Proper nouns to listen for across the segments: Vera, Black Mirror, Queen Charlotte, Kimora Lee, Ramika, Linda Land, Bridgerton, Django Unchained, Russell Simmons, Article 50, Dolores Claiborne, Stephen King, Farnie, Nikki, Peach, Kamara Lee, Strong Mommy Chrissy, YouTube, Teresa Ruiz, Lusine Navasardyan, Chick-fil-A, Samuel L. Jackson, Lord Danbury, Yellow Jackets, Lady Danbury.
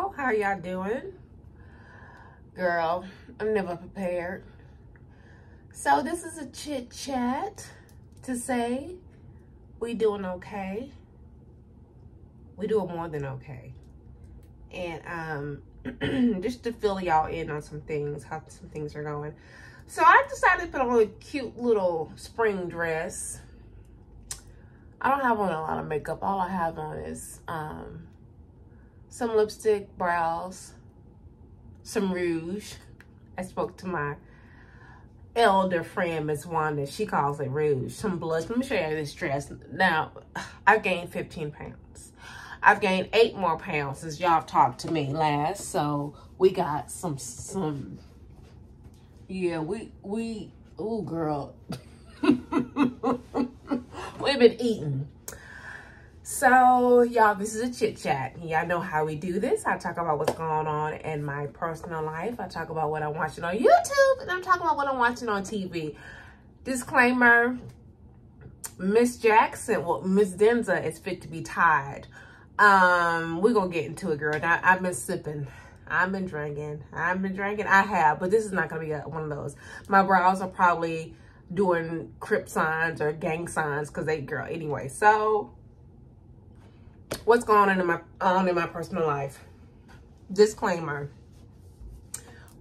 y'all. How y'all doing? Girl, I'm never prepared. So this is a chit chat to say we doing okay. We doing more than okay. And just to fill y'all in on some things, how some things are going. So I decided to put on a cute little spring dress. I don't have on a lot of makeup. All I have on is some lipstick, brows, some rouge. I spoke to my elder friend, Miss Wanda. She calls it rouge. Some blush. Let me show you this dress. Now, I've gained 15 pounds. I've gained 8 more pounds since y'all talked to me last. So we got some. Yeah, we ooh, girl. We've been eating. So y'all, this is a chit chat. Y'all know how we do this. I talk about what's going on in my personal life. I talk about what I'm watching on YouTube, and I'm talking about what I'm watching on TV. Disclaimer, Miss Jackson, well, Miss Denza is fit to be tied. We're gonna get into it, girl. Now, I've been sipping. I've been drinking. I have, but this is not gonna be one of those. My brows are probably doing crip signs or gang signs because they, girl, anyway. So what's going on in my personal life? Disclaimer,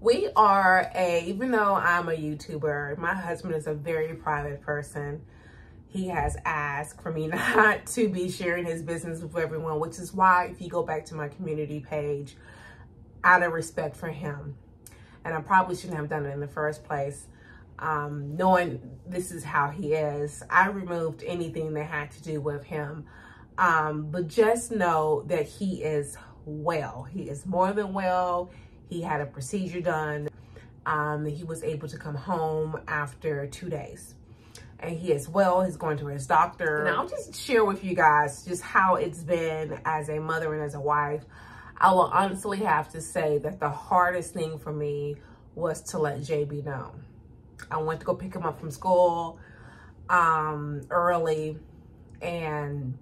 we are even though I'm a YouTuber, my husband is a very private person. He has asked for me not to be sharing his business with everyone, which is why if you go back to my community page, out of respect for him, and I probably shouldn't have done it in the first place, knowing this is how he is, I removed anything that had to do with him. But just know that he is well. He is more than well. He had a procedure done. He was able to come home after 2 days. And he is well. He's going to his doctor. And I'll just share with you guys just how it's been as a mother and as a wife. I will honestly have to say that the hardest thing for me was to let JB know. I went to go pick him up from school early, and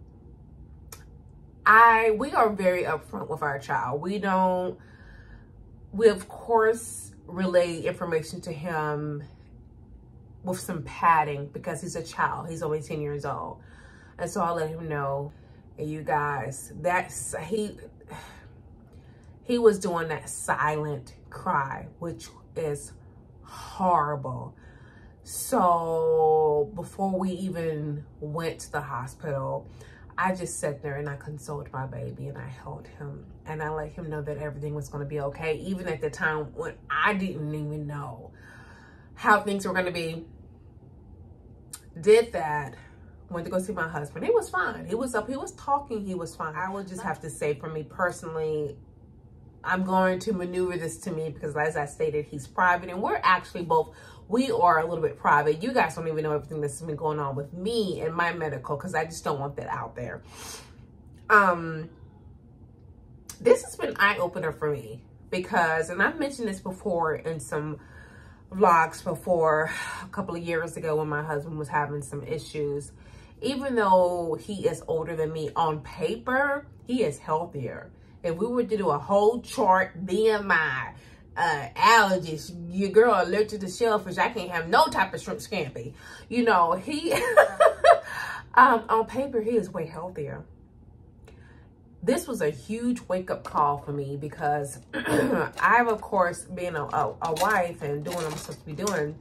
we are very upfront with our child. We of course relay information to him with some padding because he's a child. He's only 10 years old. And so I let him know, and you guys, he was doing that silent cry, which is horrible. So before we even went to the hospital, I just sat there and I consoled my baby, and I held him, and I let him know that everything was going to be okay, even at the time when I didn't even know how things were going to be. Did that, went to go see my husband. He was fine. He was up, he was talking, he was fine. I would just have to say, for me personally, I'm going to maneuver this to me because, as I stated, he's private, and we're actually both, we are a little bit private. You guys don't even know everything that's been going on with me and my medical because I just don't want that out there. This has been an eye-opener for me because, and I've mentioned this before in some vlogs before a couple of years ago when my husband was having some issues, even though he is older than me on paper, he is healthier. If we were to do a whole chart, BMI, allergies, your girl allergic to shellfish, I can't have no type of shrimp scampi. You know, he, on paper, he is way healthier. This was a huge wake-up call for me because I've, of course, being a wife and doing what I'm supposed to be doing,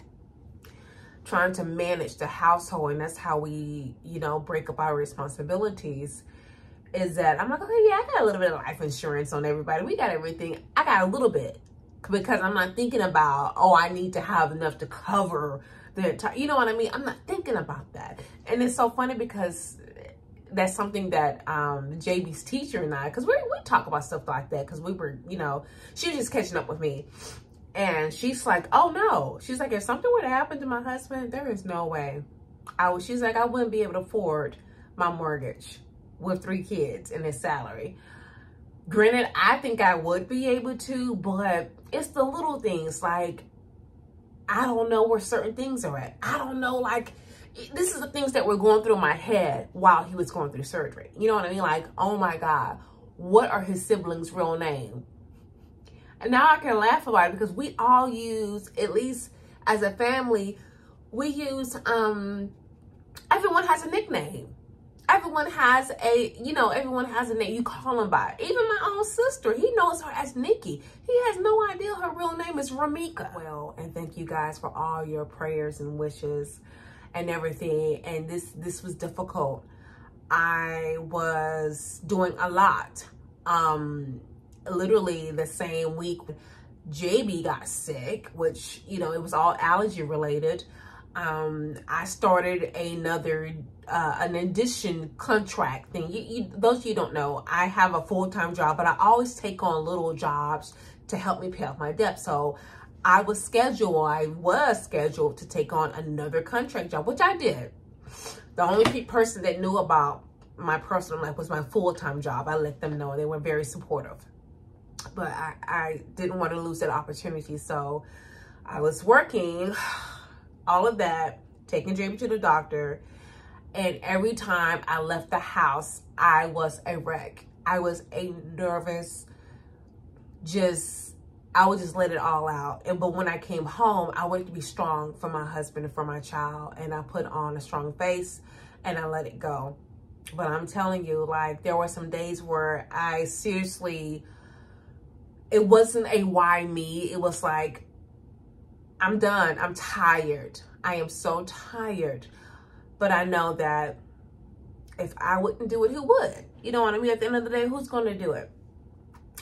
trying to manage the household, and that's how we, you know, break up our responsibilities. Is that I'm like, okay, yeah, I got a little bit of life insurance on everybody. We got everything. I got a little bit because I'm not thinking about, oh, I need to have enough to cover the entire, you know what I mean? I'm not thinking about that. And it's so funny because that's something that JB's teacher and I, because we talk about stuff like that because we were, you know, she was just catching up with me. And she's like, oh, no. She's like, if something were to happen to my husband, there is no way. She's like, I wouldn't be able to afford my mortgage with 3 kids and his salary. Granted, I think I would be able to, but it's the little things. Like, I don't know where certain things are at. I don't know, like, this is the things that were going through my head while he was going through surgery. You know what I mean? Like, oh my God, what are his siblings' real name? And now I can laugh about it because we all use, at least as a family, we use, everyone has a nickname. Everyone has a, you know, everyone has a name you call them by. Even my own sister, he knows her as Nikki. He has no idea her real name is Ramika. Well, and thank you guys for all your prayers and wishes and everything. And this was difficult. I was doing a lot. Literally the same week, JB got sick, which, you know, it was all allergy related. I started another, an addition contract thing. Those of you don't know, I have a full-time job, but I always take on little jobs to help me pay off my debt. So I was scheduled to take on another contract job, which I did. The only person that knew about my personal life was my full-time job. I let them know. They were very supportive, but I didn't want to lose that opportunity. So I was working all of that, taking JB to the doctor, and every time I left the house, I was a wreck. I was a nervous, I would just let it all out. But when I came home, I wanted to be strong for my husband and for my child, and I put on a strong face and I let it go. But I'm telling you, like, there were some days where I seriously, it wasn't a why me. It was like, I'm done. I'm tired. I am so tired. But I know that if I wouldn't do it, who would? You know what I mean? At the end of the day, who's going to do it?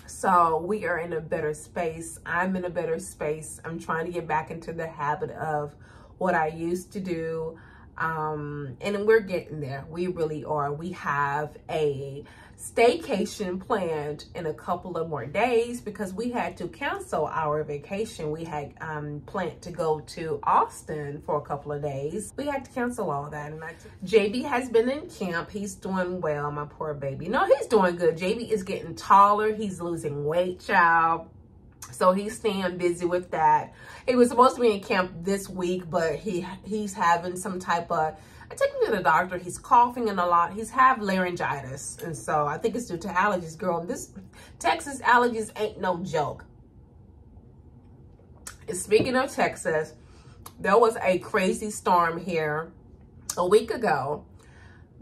So we are in a better space. I'm in a better space. I'm trying to get back into the habit of what I used to do. And we're getting there. We really are. We have a staycation planned in a couple of more days because we had to cancel our vacation. We had planned to go to Austin for a couple of days. We had to cancel all that. And JB has been in camp. He's doing well, my poor baby. No, he's doing good. JB is getting taller. He's losing weight, child. So he's staying busy with that. He was supposed to be in camp this week, but he's having some type of, I took him to the doctor. He's coughing a lot. He's had laryngitis. And so I think it's due to allergies, girl. This Texas allergies ain't no joke. And speaking of Texas, there was a crazy storm here a week ago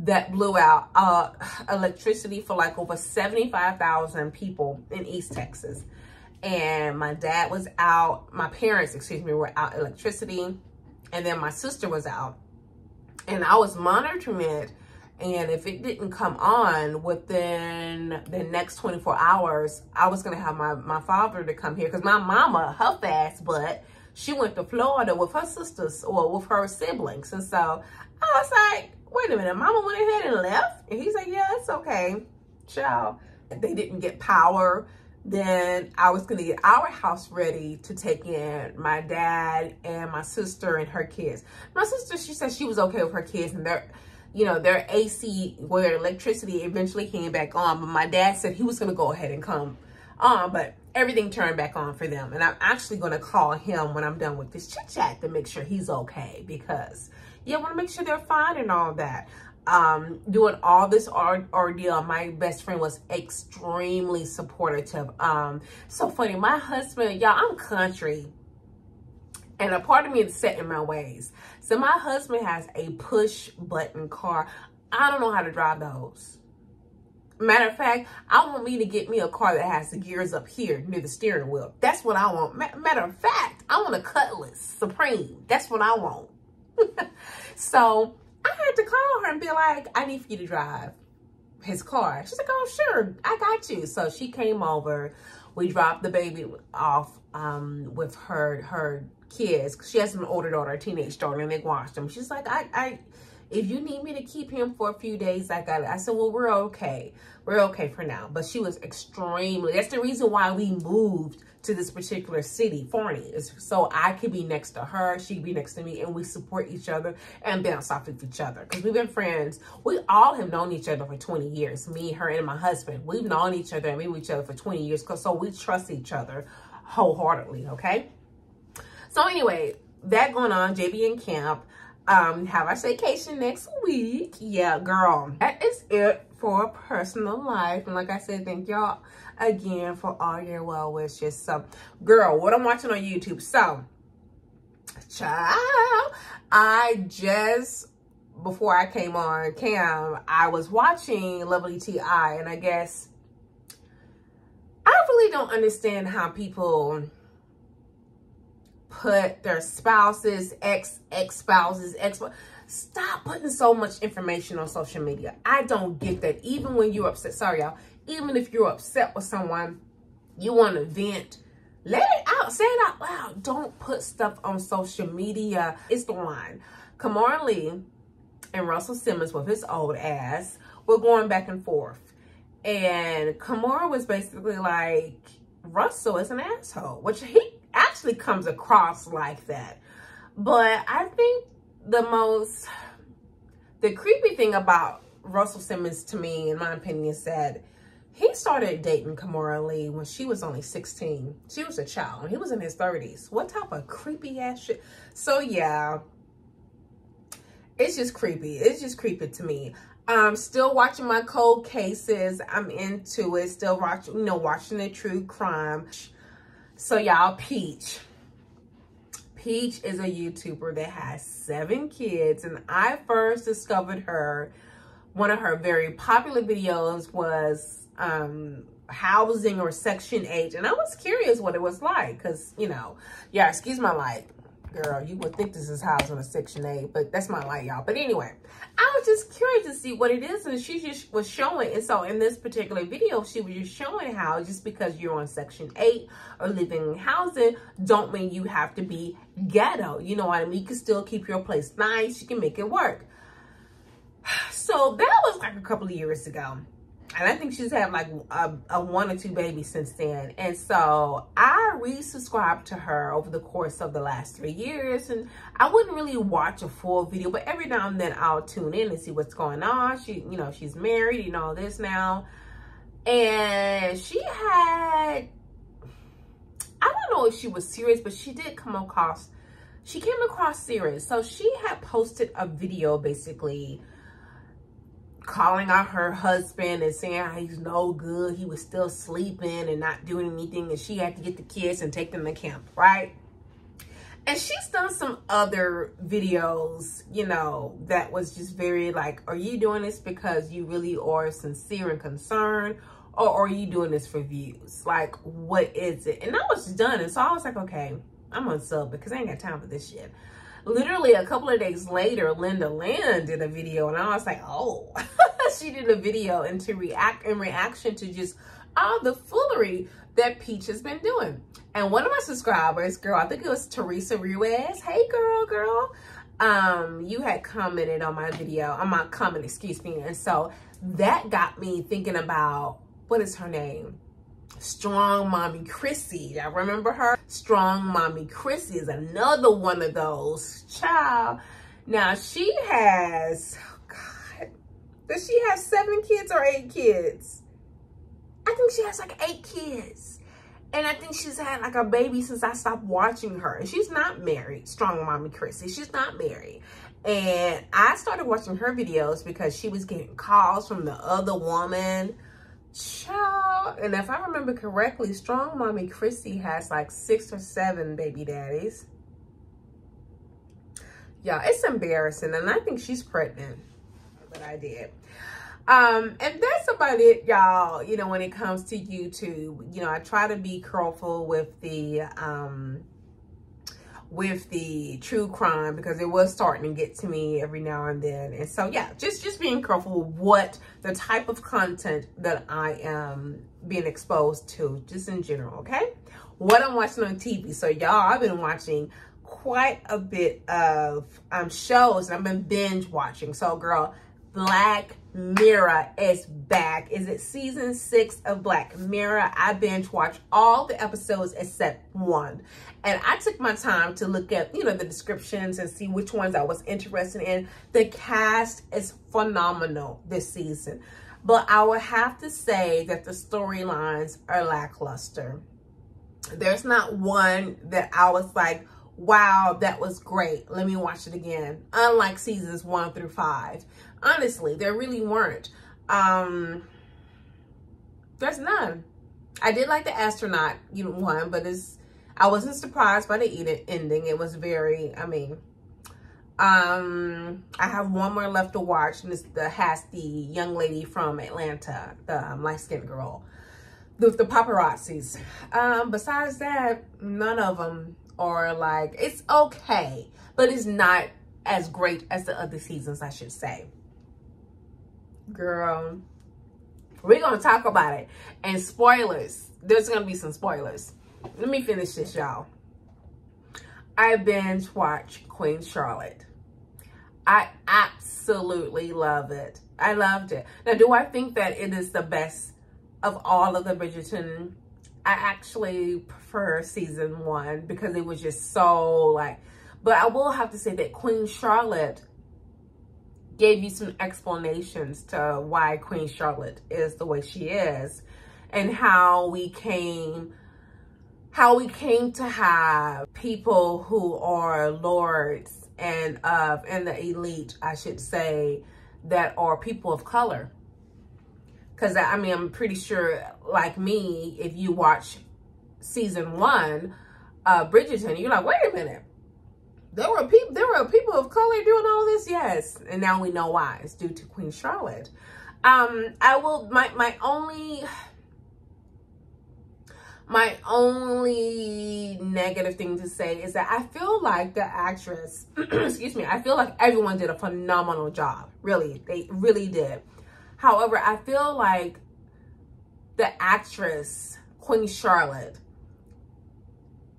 that blew out electricity for like over 75,000 people in East Texas. And my dad was out, my parents, excuse me, were out electricity. And then my sister was out. And I was monitoring it. And if it didn't come on within the next 24 hours, I was going to have my father to come here. Because my mama, her fast butt, she went to Florida with her sisters or with her siblings. And so I was like, wait a minute, mama went ahead and left? And he's like, yeah, it's okay, child. They didn't get power. Then I was going to get our house ready to take in my dad and my sister and her kids. My sister, she said she was okay with her kids and their, you know, their AC, where their electricity eventually came back on. But my dad said he was going to go ahead and come on, but everything turned back on for them. And I'm actually going to call him when I'm done with this chit chat to make sure he's okay, because yeah, I want to make sure they're fine and all that. Doing all this ordeal, my best friend was extremely supportive. So funny, my husband, y'all, I'm country, and a part of me is set in my ways. So my husband has a push button car. I don't know how to drive those. Matter of fact, I want me to get me a car that has the gears up here near the steering wheel. That's what I want. Matter of fact, I want a Cutlass Supreme. That's what I want. So I had to call her and be like, I need for you to drive his car. She's like, oh, sure, I got you. So she came over. We dropped the baby off with her kids. She has an older daughter, a teenage daughter, and they watched him. She's like, I, if you need me to keep him for a few days, I got it. I said, well, we're okay. We're okay for now. But she was extremely, that's the reason why we moved to this particular city, Farnie, is so I could be next to her, she could be next to me, and we support each other and bounce off of each other. Because we've been friends. We all have known each other for 20 years, me, her, and my husband. We've known each other and been with each other for 20 years, so we trust each other wholeheartedly, okay? So anyway, that going on, JB in camp. Have our staycation next week. Yeah, girl, that is it for personal life. And like I said, thank y'all again for all your well wishes. So, girl, what I'm watching on YouTube. So, child, I just, before I came on cam, I was watching Lovely T.I. And I guess I really don't understand how people put their spouses, ex-spouses, stop putting so much information on social media. I don't get that. Even when you're upset, sorry y'all, even if you're upset with someone, you want to vent, let it out, say it out loud. Don't put stuff on social media. It's the line. Kamara Lee and Russell Simmons with his old ass were going back and forth. And Kamara was basically like, Russell is an asshole, which he actually comes across like that. But I think the creepy thing about Russell Simmons to me, in my opinion, is that he started dating Kimora Lee when she was only 16. She was a child and he was in his 30s. What type of creepy ass shit? So yeah, it's just creepy. It's just creepy to me. I'm still watching my cold cases. I'm into it. Still watching, you know, watching the true crime. So y'all, Peach. Peach is a YouTuber that has 7 kids, and I first discovered her. One of her very popular videos was housing or Section 8, and I was curious what it was like, because, you know, yeah, excuse my light, girl, you would think this is housing or Section 8, but that's my light, y'all. But anyway, I was just curious to see what it is, and she just was showing, and so in this particular video, she was just showing how just because you're on Section 8 or living in housing, don't mean you have to be ghetto. You know what I mean? You can still keep your place nice. You can make it work. So that was like a couple of years ago. And I think she's had like a 1 or 2 babies since then. And so I resubscribed to her over the course of the last 3 years. And I wouldn't really watch a full video, but every now and then I'll tune in and see what's going on. She, you know, she's married and all this now. And she had, I don't know if she was serious, but she did came across serious. So she had posted a video basically calling out her husband and saying how he's no good, he was still sleeping and not doing anything, and she had to get the kids and take them to camp, right? And she's done some other videos, you know, that was just very like, are you doing this because you really are sincere and concerned, or are you doing this for views? Like, what is it? And I was done, and so I was like, okay, I'm unsub because I ain't got time for this shit. Literally a couple of days later, Linda Land did a video, and I was like, oh, she did a video and to react in reaction to just all the foolery that Peach has been doing. And one of my subscribers, girl, I think it was Teresa Ruiz. Hey, girl. You had commented on my video, on my comment, excuse me. And so that got me thinking about, what is her name? Strong Mommy Chrissy. Y'all remember her? Strong Mommy Chrissy is another one of those. Child. Now she has, oh God, does she have 7 kids or 8 kids? I think she has like 8 kids. And I think she's had like a baby since I stopped watching her. And she's not married, Strong Mommy Chrissy. She's not married. And I started watching her videos because she was getting calls from the other woman. Child, and if I remember correctly, Strong Mommy Chrissy has like 6 or 7 baby daddies. Yeah, it's embarrassing, and I think she's pregnant, but I did. And that's about it, y'all. You know, when it comes to YouTube, you know, I try to be careful with the true crime because it was starting to get to me every now and then. And so yeah, just being careful what the type of content that I am being exposed to, just in general, okay? What I'm watching on TV. So y'all, I've been watching quite a bit of shows, and I've been binge watching. So girl, Black Mirror is back. Is it season 6 of Black Mirror? I binge watched all the episodes except one. And I took my time to look at, you know, the descriptions and see which ones I was interested in. The cast is phenomenal this season. But I would have to say that the storylines are lackluster. There's not one that I was like, wow, that was great, let me watch it again. Unlike seasons 1 through 5. Honestly, there really weren't. There's none. I did like the astronaut one, but I wasn't surprised by the ending. It was very, I have one more left to watch, and it's the young lady from Atlanta, the light-skinned girl, the paparazzis. Besides that, none of them are like, it's okay, but it's not as great as the other seasons, I should say. Girl, we're going to talk about it. And spoilers. There's going to be some spoilers. Let me finish this, y'all. I binge watched Queen Charlotte. I absolutely love it. I loved it. Now, do I think that it is the best of all of the Bridgerton? I actually prefer season one because it was just so like... But I will have to say that Queen Charlotte gave you some explanations to why Queen Charlotte is the way she is, and how we came to have people who are lords and the elite, I should say, that are people of color. Because I'm pretty sure, like me, if you watch season one, Bridgerton, you're like, wait a minute. There were people of color doing all this? Yes. And now we know why. It's due to Queen Charlotte. My only negative thing to say is that I feel like the actress, excuse me, I feel like everyone did a phenomenal job. Really. They really did. However, I feel like the actress, Queen Charlotte,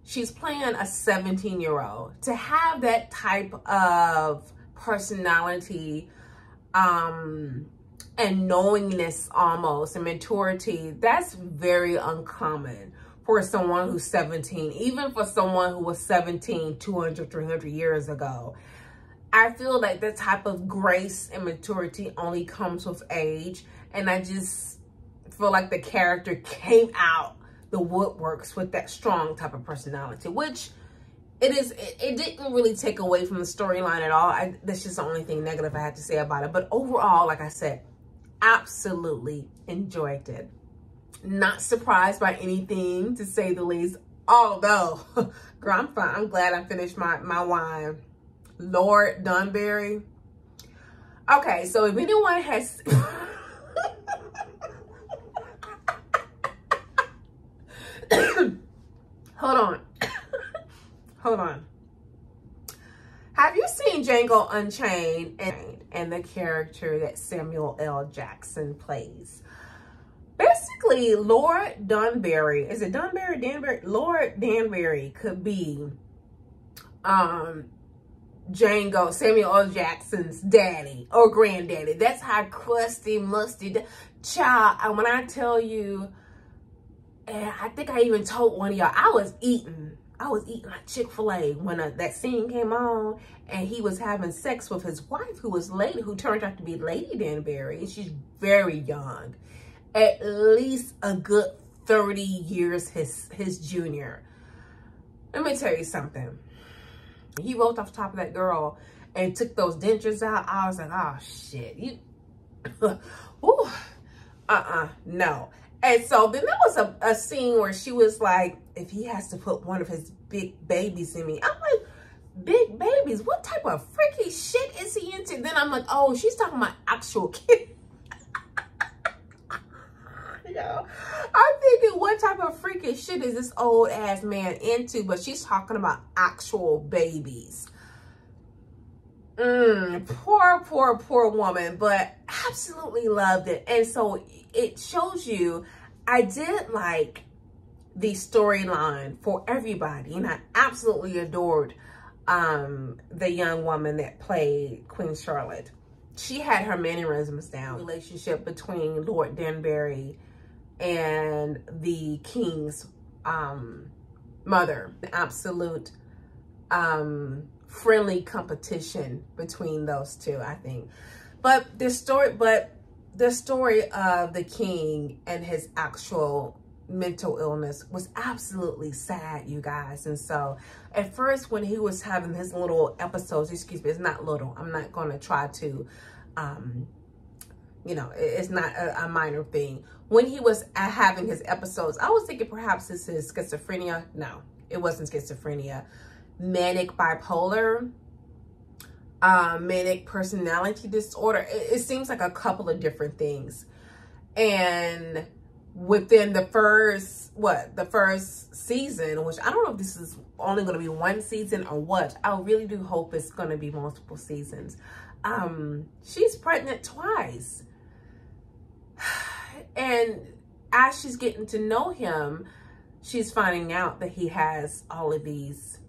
she's playing a 17-year-old. To have that type of personality and knowingness almost, and maturity, that's very uncommon for someone who's 17. Even for someone who was 17 200, 300 years ago. I feel like that type of grace and maturity only comes with age. And I just feel like the character came out the woodworks with that strong type of personality, which it didn't really take away from the storyline at all. That's just the only thing negative I had to say about it. But overall, like I said, absolutely enjoyed it. Not surprised by anything, to say the least. Although, girl, I'm glad I finished my wine. Lord Danbury. Okay, so if anyone has... Hold on. Have you seen Django Unchained and the character that Samuel L. Jackson plays? Basically, Lord Danbury, is it Danbury? Danbury? Lord Danbury could be Django, Samuel L. Jackson's daddy or granddaddy. That's how crusty, musty, child. And when I tell you, and I think I even told one of y'all, I was eating like Chick-fil-A when that scene came on, and he was having sex with his wife, who turned out to be Lady Danbury, and she's very young, at least a good 30 years his junior. Let me tell you something. He rolled off the top of that girl and took those dentures out. I was like, oh shit, you, no. And so then there was a scene where she was like, if he has to put one of his big babies in me. I'm like, big babies? What type of freaky shit is he into? Then I'm like, oh, she's talking about actual kids. Yo, I'm thinking, what type of freaky shit is this old ass man into? But she's talking about actual babies. Poor, poor, poor woman, but absolutely loved it. And so it shows you, I did like the storyline for everybody, and I absolutely adored the young woman that played Queen Charlotte. She had her mannerisms down. Relationship between Lord Danbury and the king's mother, the absolute friendly competition between those two, I think. But the story of the king and his actual mental illness was absolutely sad, you guys. And so at first, when he was having his little episodes, excuse me, it's not little, I'm not going to try to you know, it's not a minor thing. When he was having his episodes, I was thinking perhaps this is schizophrenia. No, it wasn't schizophrenia. Manic bipolar, manic personality disorder. It seems like a couple of different things. And within the first season, which I don't know if this is only going to be one season or what, I really do hope it's going to be multiple seasons. She's pregnant twice, and as she's getting to know him, she's finding out that he has all of these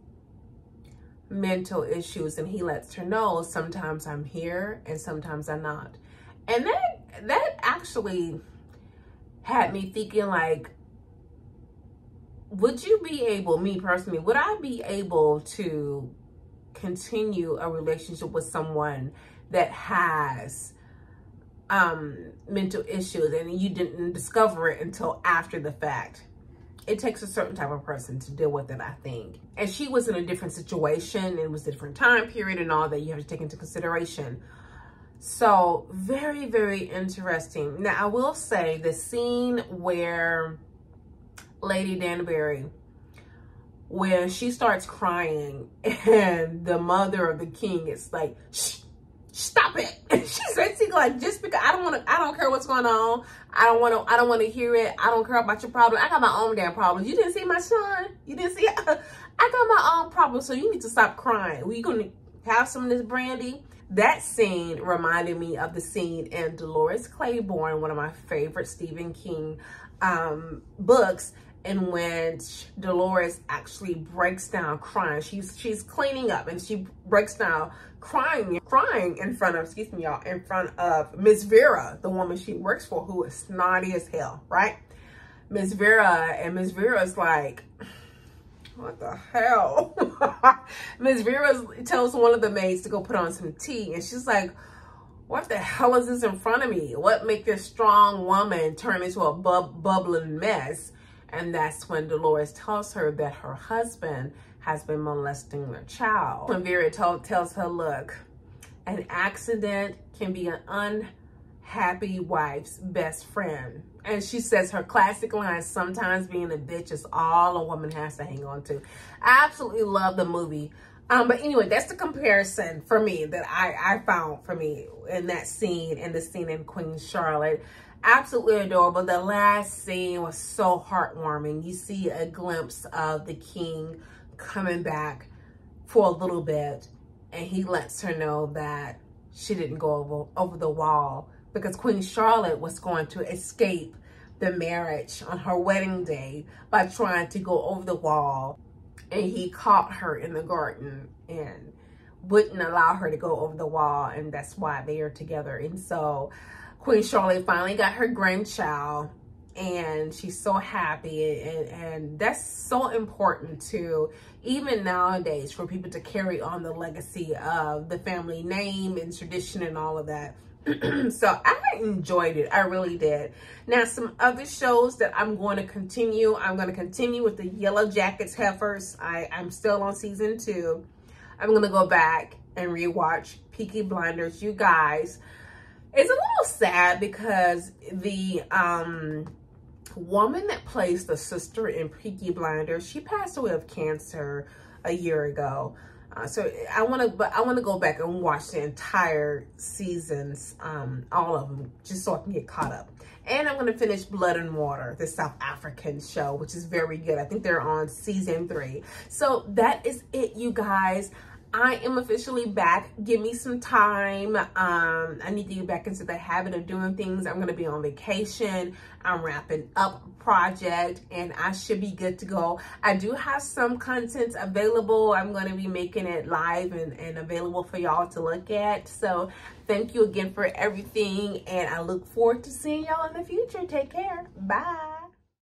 mental issues, and he lets her know, sometimes I'm here and sometimes I'm not. And that actually had me thinking, like, would you be able, me personally, would I be able to continue a relationship with someone that has mental issues and you didn't discover it until after the fact? It takes a certain type of person to deal with it, I think. And she was in a different situation, it was a different time period and all that you have to take into consideration. So very, very interesting. Now I will say the scene where Lady Danbury, when she starts crying and the mother of the king is like, shh, stop it. She's basically like, just because I don't care what's going on. I don't want to hear it. I don't care about your problem. I got my own damn problems. You didn't see my son. You didn't see, I got my own problems. So you need to stop crying. We're going to have some of this brandy. That scene reminded me of the scene in Dolores Claiborne, one of my favorite Stephen King books, in which Dolores actually breaks down crying. She's cleaning up and she breaks down crying in front of, excuse me y'all, in front of Miss Vera, the woman she works for, who is snotty as hell, right? Miss Vera, and Miss Vera's like, what the hell? Miss Vera tells one of the maids to go put on some tea, and she's like, what the hell is this in front of me? What make this strong woman turn into a bubbling mess? And that's when Dolores tells her that her husband has been molesting their child. When Vera tells her, look, an accident can be an unhappy wife's best friend. And she says her classic line, sometimes being a bitch is all a woman has to hang on to. I absolutely love the movie. But anyway, that's the comparison for me that I found for me in that scene and the scene in Queen Charlotte. Absolutely adorable. The last scene was so heartwarming. You see a glimpse of the king coming back for a little bit, and he lets her know that she didn't go over the wall, because Queen Charlotte was going to escape the marriage on her wedding day by trying to go over the wall. And he caught her in the garden and wouldn't allow her to go over the wall. And that's why they are together. And so Queen Charlotte finally got her grandchild, and she's so happy. And that's so important too, even nowadays, for people to carry on the legacy of the family name and tradition and all of that. So I enjoyed it. I really did. Now, some other shows that I'm going to continue. I'm going to continue with the Yellow Jackets heifers. I'm still on season 2. I'm going to go back and rewatch Peaky Blinders. You guys, it's a little sad because the woman that plays the sister in Peaky Blinders, she passed away of cancer a year ago. So I want to go back and watch the entire seasons, all of them, just so I can get caught up. And I'm going to finish Blood and Water, the South African show, which is very good. I think they're on season 3. So that is it, you guys. I am officially back. Give me some time. I need to get back into the habit of doing things. I'm going to be on vacation. I'm wrapping up a project, and I should be good to go. I do have some content available. I'm going to be making it live and available for y'all to look at. So thank you again for everything, and I look forward to seeing y'all in the future. Take care. Bye.